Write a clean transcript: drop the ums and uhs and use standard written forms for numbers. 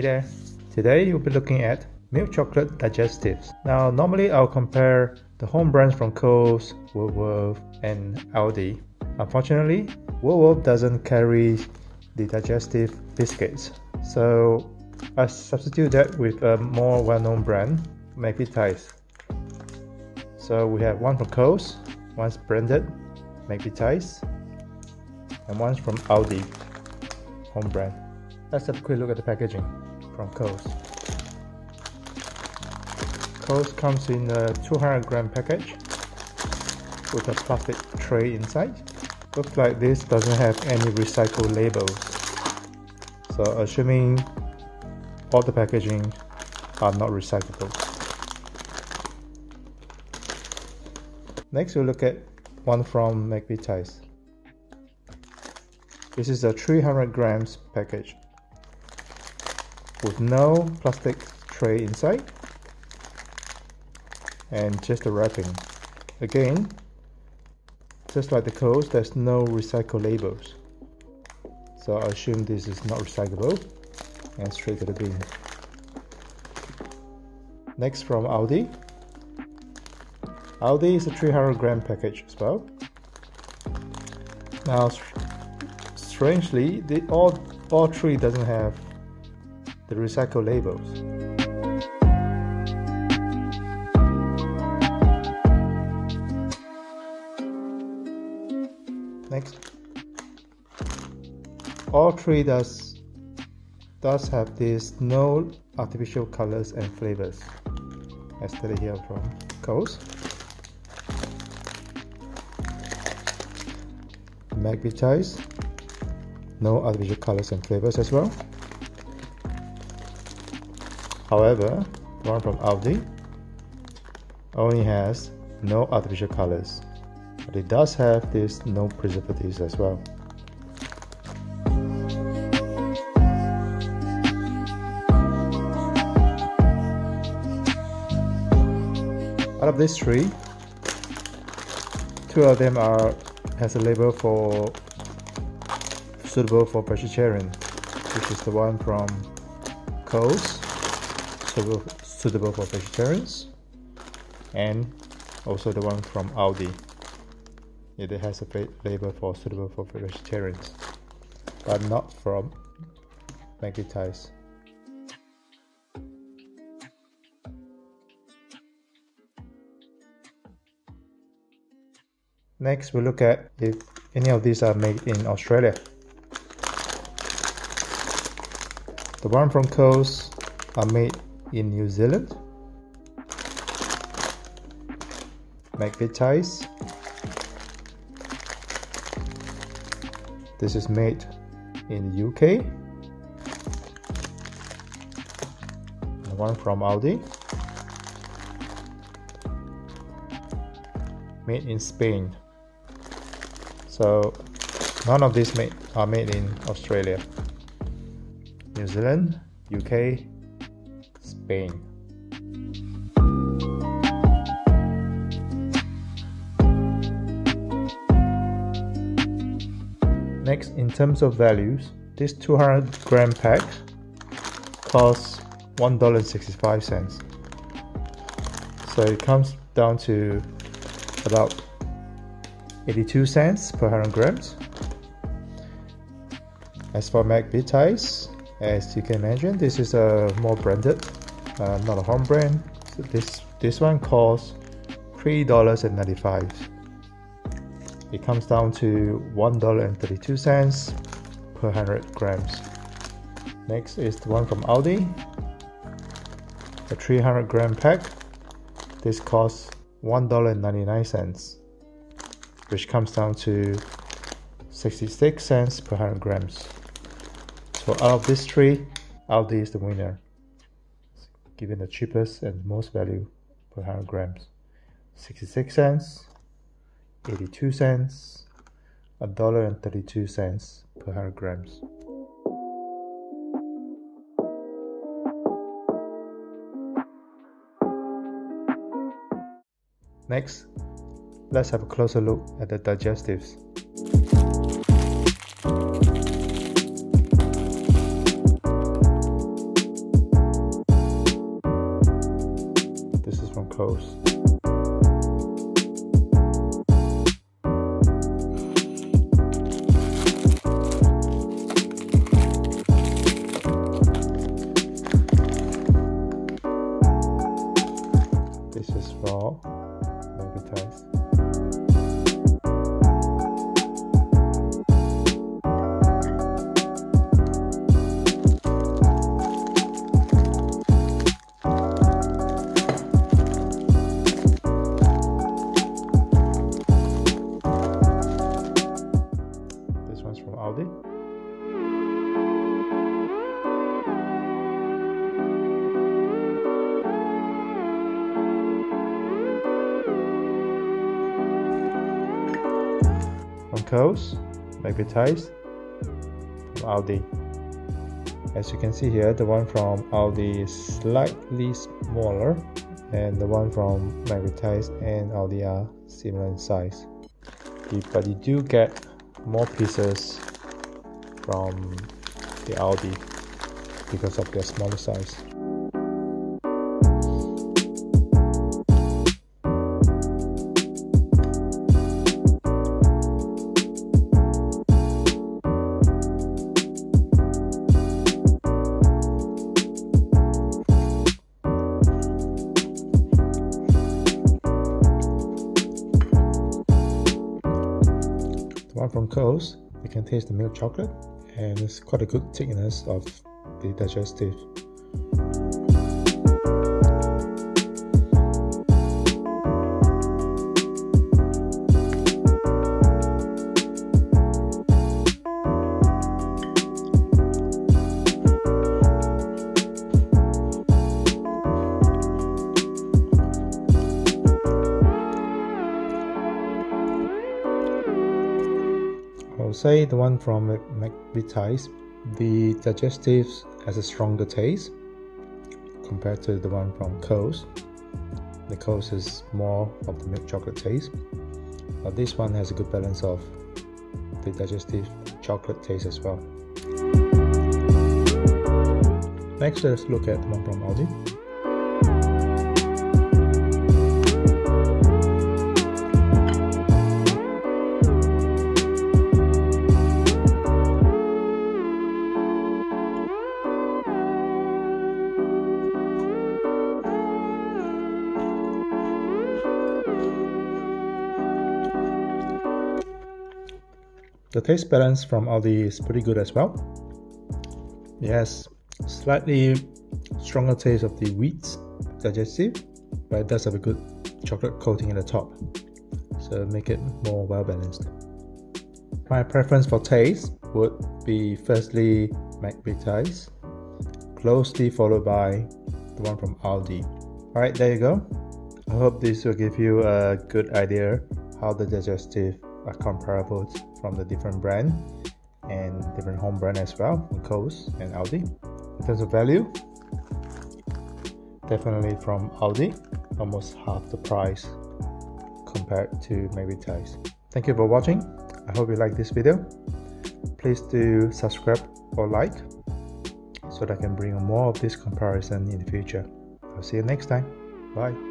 Hey there! Today you'll be looking at milk chocolate digestives. Now normally I'll compare the home brands from Coles, Woolworth and Aldi. Unfortunately, Woolworth doesn't carry the digestive biscuits, so I substitute that with a more well-known brand, McVitie's. So we have one from Coles, one's branded McVitie's, and one's from Aldi, home brand. Let's have a quick look at the packaging from Coles. Coles comes in a 200-gram package with a plastic tray inside. Looks like this doesn't have any recycled labels. So assuming all the packaging are not recyclable. Next we'll look at one from McVitie's. This is a 300 grams package with no plastic tray inside and just the wrapping. Again, just like the Coles, there's no recycle labels, so I assume this is not recyclable and straight to the bin. Next from Aldi. Aldi is a 300 gram package as well. Now strangely, all three doesn't have the recycle labels. Next, all three does have this no artificial colors and flavors, as stated here from Coles. McVitie's, no artificial colors and flavors as well. However, the one from Aldi only has no artificial colors, but it does have this no preservatives as well. Out of these three, two of them has a label for suitable for vegetarian, which is the one from Coles. So suitable for vegetarians, and also the one from Aldi. It has a label for suitable for vegetarians, but not from McVitie's. Next, we'll look at if any of these are made in Australia. The one from Coles are made in New Zealand. McVitie's, this is made in the UK. The one from Aldi, made in Spain. So none of these are made in Australia, New Zealand, UK, Spain. Next, in terms of values, this 200 gram pack costs $1.65. So it comes down to about 82 cents per 100 grams. As for McVitie's, as you can imagine, this is a more branded, not a home brand. So this one costs $3.95. It comes down to $1.32 per 100 grams. Next is the one from Aldi, a 300 gram pack. This costs $1.99, which comes down to 66 cents per 100 grams. So out of these three, Aldi is the winner, given the cheapest and most value per 100 grams. 66 cents, 82 cents, $1.32 per 100 grams. Next, let's have a closer look at the digestives. Coles. This is for McVitie's. This one's from Aldi. From Coles, McVitie's, from Aldi. As you can see here, the one from Aldi is slightly smaller, and the one from McVitie's and Aldi are similar in size. But you do get more pieces from the Aldi because of their smaller size. From Coles, you can taste the milk chocolate, and it's quite a good thickness of the digestive. I would say the one from McVitie's, the digestive has a stronger taste compared to the one from Coles. The Coles is more of the milk chocolate taste, but this one has a good balance of the digestive chocolate taste as well. Next, let's look at the one from Aldi. The taste balance from Aldi is pretty good as well. It has slightly stronger taste of the wheat digestive, but it does have a good chocolate coating in the top, so make it more well balanced. My preference for taste would be firstly McVitie's, closely followed by the one from Aldi. Alright, there you go. I hope this will give you a good idea how the digestive are comparable from the different brand and different home brand as well, from Coles and Aldi. In terms of value, definitely from Aldi, almost half the price compared to McVitie's. Thank you for watching. I hope you like this video. Please do subscribe or like so that I can bring more of this comparison in the future. I'll see you next time. Bye.